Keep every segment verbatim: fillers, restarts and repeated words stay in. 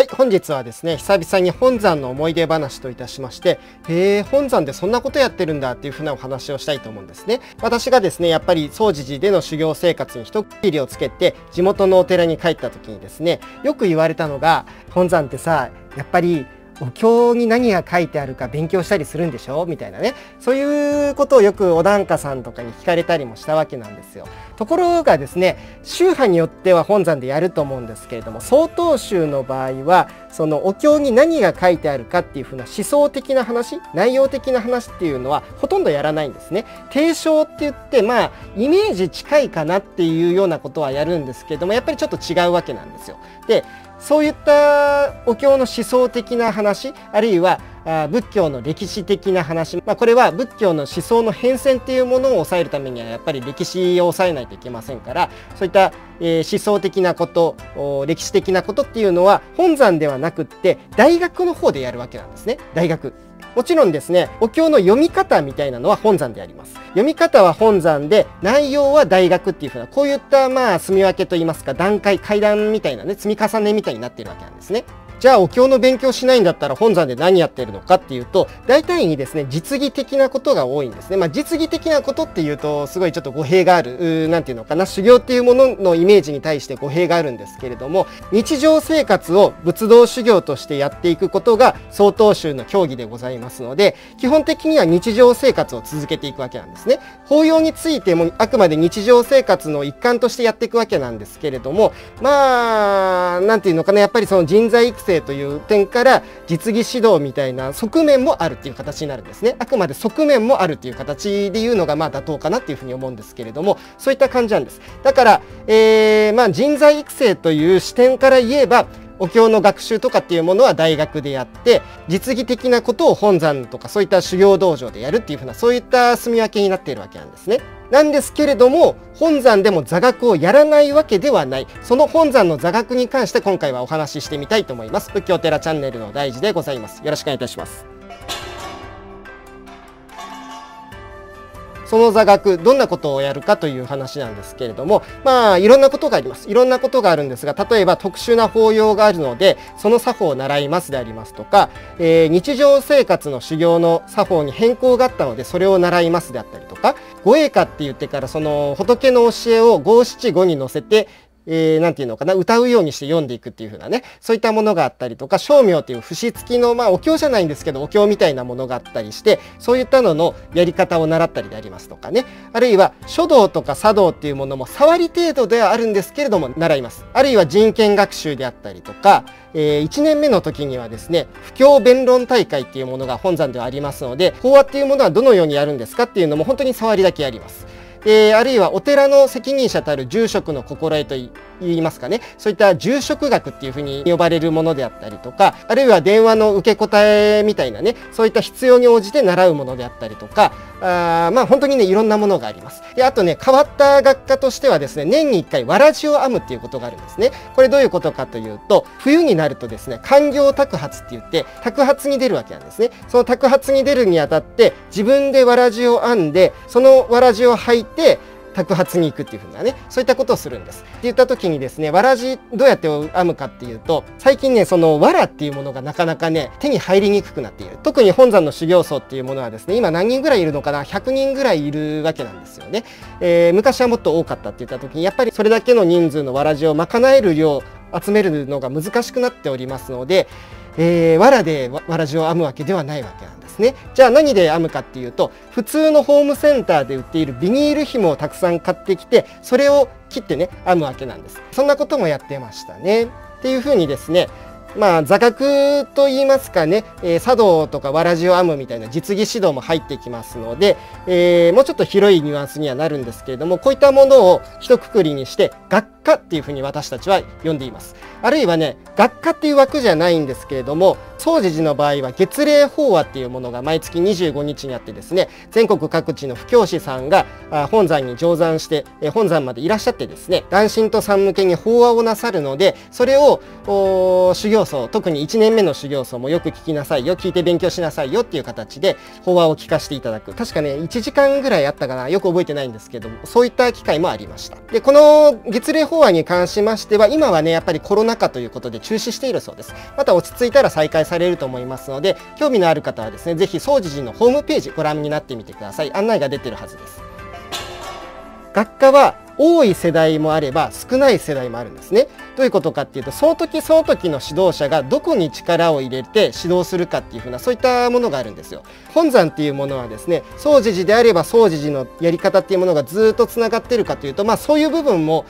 はい、本日はですね、久々に本山の思い出話といたしまして、へー、本山でそんなことやってるんだっていうふうなお話をしたいと思うんですね。私がですね、やっぱり総持寺での修行生活に一区切りをつけて、地元のお寺に帰った時にですね、よく言われたのが、本山ってさ、やっぱり、お経に何が書いてあるか勉強したりするんでしょみたいなね、そういうことをよくお檀家さんとかに聞かれたりもしたわけなんですよ。ところがですね、宗派によっては本山でやると思うんですけれども、曹洞宗の場合はそのお経に何が書いてあるかっていうふうな思想的な話、内容的な話っていうのはほとんどやらないんですね。提唱って言って、まあイメージ近いかなっていうようなことはやるんですけれども、やっぱりちょっと違うわけなんですよ。で、そういったお経の思想的な話、あるいは仏教の歴史的な話、まあ、これは仏教の思想の変遷っていうものを抑えるためにはやっぱり歴史を抑えないといけませんから、そういった思想的なこと、歴史的なことっていうのは本山ではなくって大学の方でやるわけなんですね。大学、もちろんですね、お経の読み方みたいなのは本山でやります。読み方は本山で、内容は大学っていうふうな、こういったまあ住み分けといいますか、段階階段みたいなね、積み重ねみたいになっているわけなんですね。じゃあお経の勉強しないんだったら本山で何やってるのかっていうと、大体にですね、実技的なことが多いんですね。まあ実技的なことっていうとすごいちょっと語弊がある、なんていうのかな、修行っていうもののイメージに対して語弊があるんですけれども、日常生活を仏道修行としてやっていくことが曹洞宗の教義でございますので、基本的には日常生活を続けていくわけなんですね。法要についてもあくまで日常生活の一環としてやっていくわけなんですけれども、まあなんていうのかな、やっぱりその人材育成という点から実技指導みたいな側面もあるっていう形になるんですね。あくまで側面もあるっていう形で言うのがまあ妥当かなっていうふうに思うんですけれども、そういった感じなんです。だから、えー、まあ人材育成という視点から言えば、お経の学習とかっていうものは大学でやって、実技的なことを本山とかそういった修行道場でやるっていうふうな、そういった住み分けになっているわけなんですね。なんですけれども、本山でも座学をやらないわけではない、その本山の座学に関して今回はお話ししてみたいと思います。仏教寺チャンネルの大地でございます。よろしくお願いいたします。その座学、どんなことをやるかという話なんですけれども、まあいろんなことがあります。いろんなことがあるんですが、例えば特殊な法要があるのでその作法を習いますでありますとか、えー、日常生活の修行の作法に変更があったのでそれを習いますであったりとか、五詠歌って言ってからその仏の教えを五七五に乗せて、えー、なんていうのかな、歌うようにして読んでいくっていう風なね、そういったものがあったりとか、称名っていう節付きの、まあお経じゃないんですけど、お経みたいなものがあったりして、そういったののやり方を習ったりでありますとかね、あるいは書道とか茶道っていうものも触り程度ではあるんですけれども習います。あるいは人権学習であったりとか、えー、いちねんめの時にはですね、布教弁論大会っていうものが本山ではありますので、法話っていうものはどのようにやるんですかっていうのも本当に触りだけやります。えー、あるいはお寺の責任者たる住職の心得といいますかね、そういった住職学っていうふうに呼ばれるものであったりとか、あるいは電話の受け答えみたいなね、そういった必要に応じて習うものであったりとか、あまあ本当にね、いろんなものがあります。で、あとね、変わった学科としてはですね、年にいっかいわらじを編むっていうことがあるんですね。これどういうことかというと、冬になるとですね、勧業托鉢って言って托鉢に出るわけなんですね。その托鉢に出るにあたって自分でわらじを編んで、そのわらじを履いてで托鉢に行くっていう風なね、そういったことをするんです。って言った時にですね、わらじどうやって編むかっていうと、最近ね、そのわらっていうものがなかなかね、手に入りにくくなっている。特に本山の修行僧っていうものはですね、今何人ぐらいいるのかな、ひゃくにんぐらいいるわけなんですよね。えー、昔はもっと多かったって言った時に、やっぱりそれだけの人数のわらじを賄える量、集めるのが難しくなっておりますので、えー、わらでわらじを編むわけではないわけなんです。じゃあ何で編むかっていうと、普通のホームセンターで売っているビニール紐をたくさん買ってきて、それを切ってね、編むわけなんです。そんなこともやってましたね。っていうふうにですね、まあ座学といいますかね、えー、茶道とかわらじを編むみたいな実技指導も入ってきますので、えー、もうちょっと広いニュアンスにはなるんですけれども、こういったものを一括りにして学科っていうふうに私たちは呼んでいます。あるいはね、学科っていう枠じゃないんですけれども、総持寺の場合は月例法話っていうものが毎月にじゅうごにちにあってですね、全国各地の布教師さんが本山に乗山して本山までいらっしゃってですね、男信徒さん向けに法話をなさるので、それを修行特にいちねんめの修行僧もよく聞きなさいよ、聞いて勉強しなさいよっていう形で法話を聞かせていただく、確かねいちじかんぐらいあったかな、よく覚えてないんですけども、そういった機会もありました。で、この月例法案に関しましては、今はねやっぱりコロナ禍ということで中止しているそうです。また落ち着いたら再開されると思いますので、興味のある方はですね、ぜひ総持寺のホームページご覧になってみてください。案内が出てるはずです。学科は多い世代もあれば少ない世代もあるんですね。どういうことかっていうと、その時その時の指導者がどこに力を入れて指導するかっていうふうな、そういったものがあるんですよ。本山っていうものはですね、総持寺であれば総持寺のやり方っていうものがずっとつながってるかというと、まあそういう部分も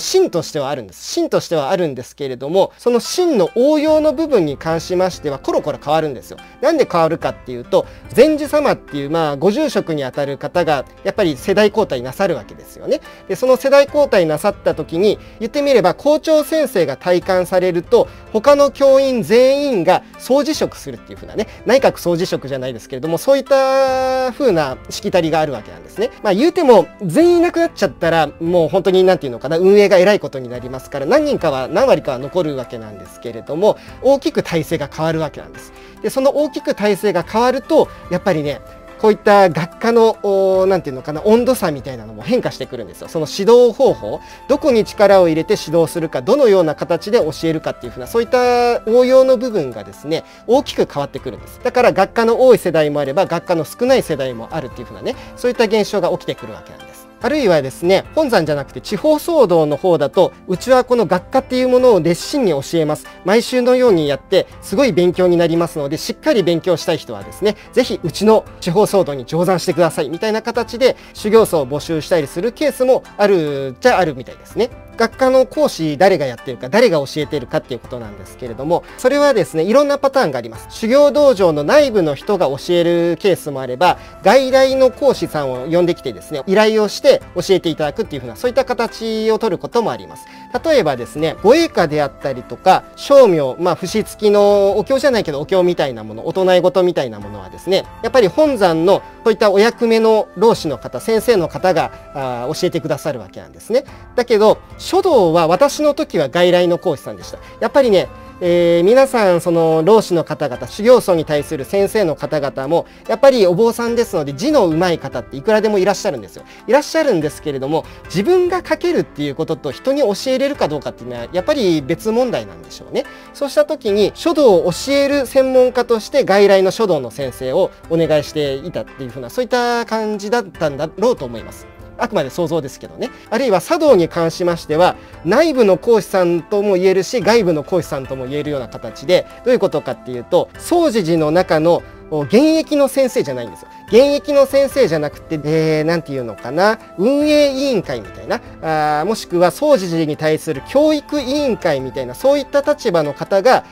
芯としてはあるんです。芯としてはあるんですけれども、その芯の応用の部分に関しましてはコロコロ変わるんですよ。なんで変わるかっていうと、禅師様っていうまあご住職にあたる方がやっぱり世代交代なさるわけですよね。でその世代交代なさった時に、言ってみれば校長先生が退官されると他の教員全員が総辞職するっていう風なね、内閣総辞職じゃないですけれども、そういった風なしきたりがあるわけなんですね。まあ言うても全員いなくなっちゃったら、もう本当に何て言うのかな、運営がえらいことになりますから、何人かは何割かは残るわけなんですけれども、大きく体制が変わるわけなんです。でその大きく体制が変わると、やっぱりねこういった学科のなんていうのかな、温度差みたいなのも変化してくるんですよ。その指導方法、どこに力を入れて指導するか、どのような形で教えるかっていうふうな、そういった応用の部分がですね大きく変わってくるんです。だから学科の多い世代もあれば学科の少ない世代もあるっていうふうなね、そういった現象が起きてくるわけなんです。あるいはですね、本山じゃなくて地方騒動の方だと、うちはこの学科っていうものを熱心に教えます、毎週のようにやってすごい勉強になりますので、しっかり勉強したい人はですねぜひうちの地方騒動に乗参してくださいみたいな形で修行僧を募集したりするケースもあるっちゃあるみたいですね。学科の講師誰がやってるか、誰が教えてるかっていうことなんですけれども、それはですねいろんなパターンがあります。修行道場の内部の人が教えるケースもあれば、外来の講師さんを呼んできてですね依頼をして教えていただくっていうふうな、そういった形を取ることもあります。例えばですね、護衛家であったりとか称名、まあ節付きのお経じゃないけどお経みたいなもの、お唱え事みたいなものはですね、やっぱり本山のそういったお役目の老師の方、先生の方があ教えてくださるわけなんですね。だけど書道は私の時は外来の講師さんでした。やっぱりね、えー、皆さんその老師の方々、修行僧に対する先生の方々もやっぱりお坊さんですので字の上手い方っていくらでもいらっしゃるんですよ。いらっしゃるんですけれども、自分が書けるっていうことと人に教えれるかどうかっていうのはやっぱり別問題なんでしょうね。そうした時に書道を教える専門家として外来の書道の先生をお願いしていたっていうふうな、そういった感じだったんだろうと思います。あくまで想像ですけどね。あるいは茶道に関しましては、内部の講師さんとも言えるし外部の講師さんとも言えるような形で、どういうことかっていうと、総持寺の中の現役の先生じゃないんですよ。現役の先生じゃなくて、えー、なんていうのかな、運営委員会みたいな、あもしくは総持寺に対する教育委員会みたいな、そういった立場の方が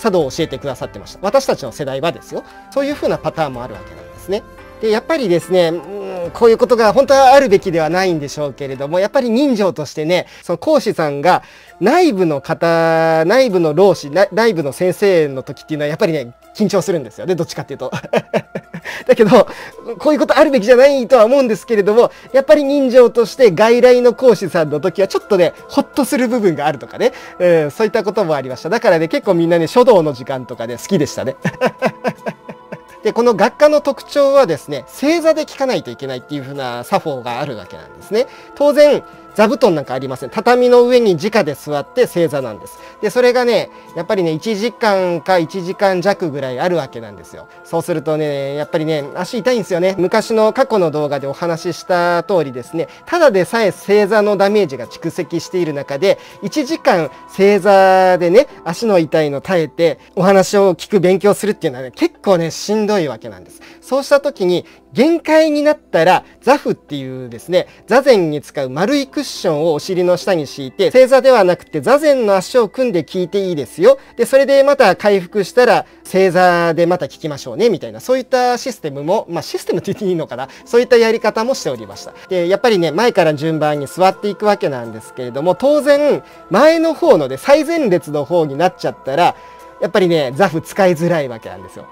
茶道を教えてくださってました。私たちの世代はですよ。そういうふうなパターンもあるわけなんですね。でやっぱりですね、こういうことが本当はあるべきではないんでしょうけれども、やっぱり人情としてね、その講師さんが内部の方、内部の老師、内部の先生の時っていうのはやっぱりね緊張するんですよね、どっちかっていうとだけどこういうことあるべきじゃないとは思うんですけれども、やっぱり人情として外来の講師さんの時はちょっとねほっとする部分があるとかね、うん、そういったこともありました。だからね結構みんなね書道の時間とかね好きでしたねでこの学科の特徴はですね、正座で聞かないといけないっていう風な作法があるわけなんですね。当然座布団なんかありません。畳の上に直で座って正座なんです。で、それがね、やっぱりね、いちじかんかいちじかんじゃくぐらいあるわけなんですよ。そうするとね、やっぱりね、足痛いんですよね。昔の過去の動画でお話しした通りですね、ただでさえ正座のダメージが蓄積している中で、いちじかん正座でね、足の痛いの耐えて、お話を聞く、勉強するっていうのはね、結構ね、しんどいわけなんです。そうした時に、限界になったら、座布っていうですね、座禅に使う丸いクックッションをお尻の下に敷いて、正座ではなくて座禅の足を組んで聞いていいですよ。でそれでまた回復したら正座でまた聞きましょうねみたいな、そういったシステムも、まあシステムって言っていいのかな、そういったやり方もしておりました。でやっぱりね前から順番に座っていくわけなんですけれども、当然前の方ので最前列の方になっちゃったらやっぱりね座布使いづらいわけなんですよ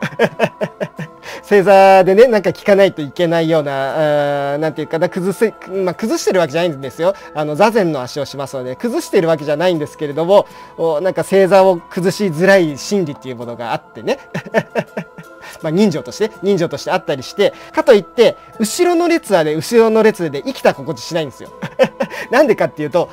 正座でね、なんか聞かないといけないような、なんていうかな、崩せ、まあ、崩してるわけじゃないんですよ。あの、座禅の足をしますので、崩してるわけじゃないんですけれども、なんか正座を崩しづらい心理っていうものがあってね。まあ人情として、人情としてあったりして、かといって、後ろの列はね、後ろの列で生きた心地しないんですよ。なんでかっていうと、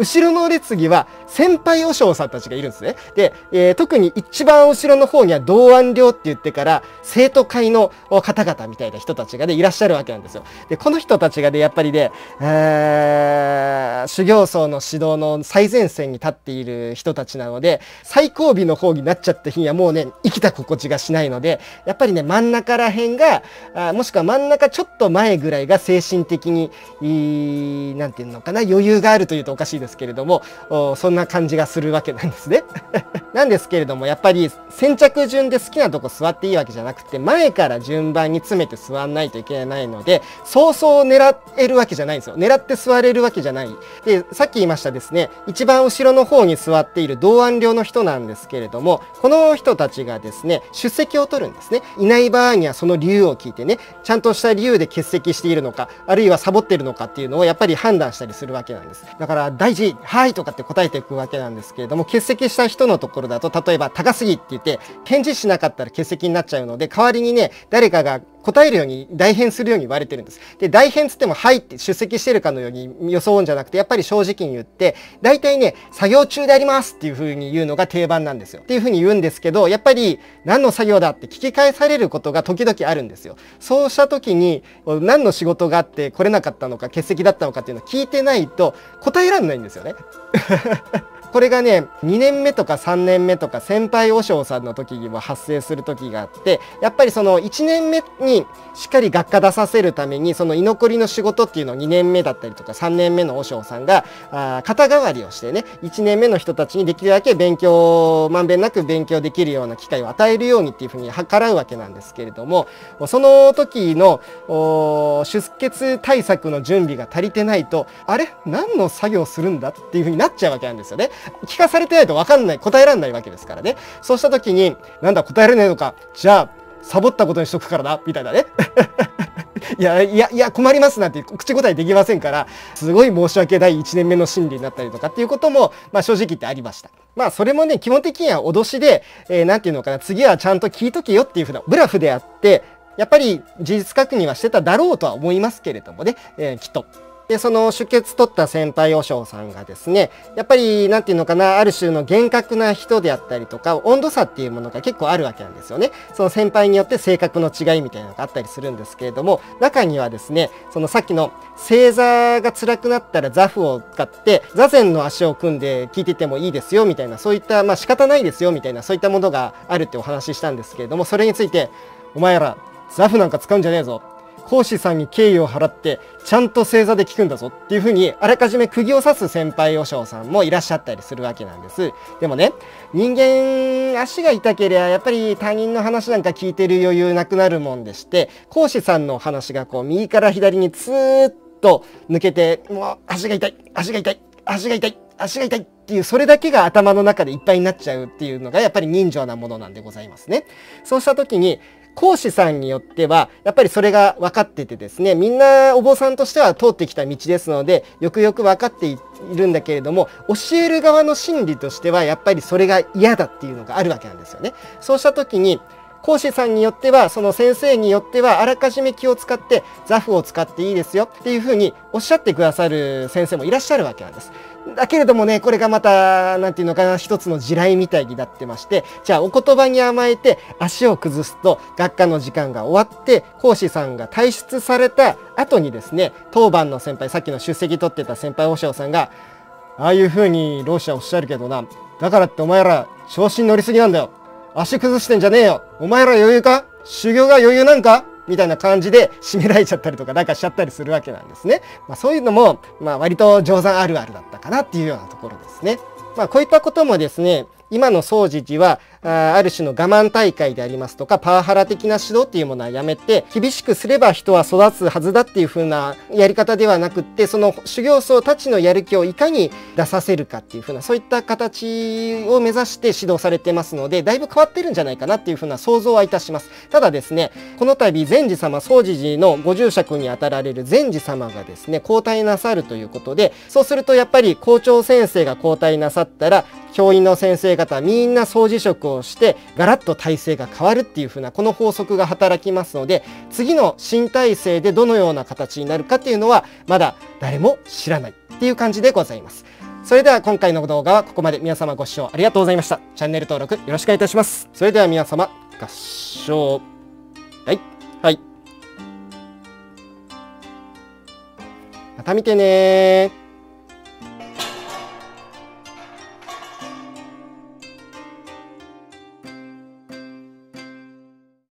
後ろの列には先輩和尚さんたちがいるんですね。で、えー、特に一番後ろの方には道安寮って言ってから生徒会の方々みたいな人たちがねいらっしゃるわけなんですよ。で、この人たちがねやっぱりね、えー、修行僧の指導の最前線に立っている人たちなので、最後尾の方になっちゃった日にはもうね生きた心地がしないので、やっぱりね真ん中ら辺があもしくは真ん中ちょっと前ぐらいが精神的に何て言うのかな、余裕があるというとおかしいですけれども、そんな感じがするわけなんですね。なんですけれどもやっぱり先着順で好きなとこ座っていいわけじゃなくて、前から順番に詰めて座んないといけないので、そうそう狙えるわけじゃないんですよ。狙って座れるわけじゃない。で、さっき言いましたですね、一番後ろの方に座っている道安寮の人なんですけれども、この人たちがですね出席を取るんですね。いない場合にはその理由を聞いてね、ちゃんとした理由で欠席しているのか、あるいはサボっているのかっていうのをやっぱり判断したりするわけなんです。だから大事はいとかって答えていくわけなんですけれども、欠席した人のところだと例えば高すぎって言って返事しなかったら欠席になっちゃうので、代わりにね誰かが答えるように代変するように言われてるんです。で、代変つっても、はいって出席してるかのように装うんじゃなくて、やっぱり正直に言って、大体ね、作業中でありますっていう風に言うのが定番なんですよ。っていう風に言うんですけど、やっぱり何の作業だって聞き返されることが時々あるんですよ。そうした時に、何の仕事があって来れなかったのか、欠席だったのかっていうのを聞いてないと答えられないんですよね。これがねにねんめとかさんねんめとか先輩和尚さんの時にも発生する時があって、やっぱりそのいちねんめにしっかり学科出させるためにその居残りの仕事っていうのをにねんめだったりとかさんねんめの和尚さんがあ肩代わりをしてね、いちねんめの人たちにできるだけ勉強まんべんなく勉強できるような機会を与えるようにっていうふうに計らうわけなんですけれども、その時の出欠対策の準備が足りてないと、あれ何の作業するんだっていうふうになっちゃうわけなんですよね。聞かされてないと分かんない、答えられないわけですからね。そうした時になんだ答えられないのか、じゃあサボったことにしとくからなみたいなねいやいやいや困りますなんて口答えできませんから、すごい申し訳ないいちねんめの心理になったりとかっていうことも、まあ、正直言ってありました。まあそれもね基本的には脅しで、えー、なんていうのかな、次はちゃんと聞いとけよっていうふうなブラフであって、やっぱり事実確認はしてただろうとは思いますけれどもね、えー、きっと。で、その出欠取った先輩和尚さんがですね、やっぱり何て言うのかな、ある種の厳格な人であったりとか、温度差っていうものが結構あるわけなんですよね。その先輩によって性格の違いみたいなのがあったりするんですけれども、中にはですね、そのさっきの正座が辛くなったら座布を使って座禅の足を組んで聞いててもいいですよみたいな、そういったまあ仕方ないですよみたいな、そういったものがあるってお話ししたんですけれども、それについて「お前ら座布なんか使うんじゃねえぞ」、講師さんに敬意を払ってちゃんと正座で聞くんだぞっていうふうにあらかじめ釘を刺す先輩和尚さんもいらっしゃったりするわけなんです。でもね、人間足が痛ければやっぱり他人の話なんか聞いてる余裕なくなるもんでして、講師さんの話がこう右から左にツーッと抜けて、もう足が痛い足が痛い足が痛い足が痛いっていう、それだけが頭の中でいっぱいになっちゃうっていうのがやっぱり人情なものなんでございますね。そうした時に講師さんによってはやっぱりそれが分かっててですね、みんなお坊さんとしては通ってきた道ですのでよくよく分かっているんだけれども、教える側の心理としてはやっぱりそれが嫌だっていうのがあるわけなんですよね。そうした時に講師さんによっては、その先生によってはあらかじめ気を使って座布を使っていいですよっていうふうにおっしゃってくださる先生もいらっしゃるわけなんです。だけれどもね、これがまた何て言うのかな、一つの地雷みたいになってまして、じゃあお言葉に甘えて足を崩すと学科の時間が終わって講師さんが退出された後にですね、当番の先輩、さっきの出席取ってた先輩和尚さんが「ああいうふうに老師はおっしゃるけどな、だからってお前ら調子に乗りすぎなんだよ、足崩してんじゃねえよ、お前ら余裕か、修行が余裕なんか」みたいな感じで締められちゃったりとかなんかしちゃったりするわけなんですね。まあ、そういうのも、まあ、割と定山あるあるだったかなっていうようなところですね。まあ、こういったこともですね、今の総持寺は あ, ある種の我慢大会でありますとかパワハラ的な指導っていうものはやめて、厳しくすれば人は育つはずだっていう風なやり方ではなくって、その修行僧たちのやる気をいかに出させるかっていう風な、そういった形を目指して指導されてますので、だいぶ変わってるんじゃないかなっていう風な想像はいたします。ただですね、この度善治様、総持寺のご住職にあたられる善治様がですね交代なさるということで、そうするとやっぱり校長先生が交代なさったら教員の先生方みんな総辞職をしてガラッと体制が変わるっていう風なこの法則が働きますので、次の新体制でどのような形になるかっていうのはまだ誰も知らないっていう感じでございます。それでは今回の動画はここまで。皆様ご視聴ありがとうございました。チャンネル登録よろしくお願いいたします。それでは皆様合唱、はいはい、また見てねー。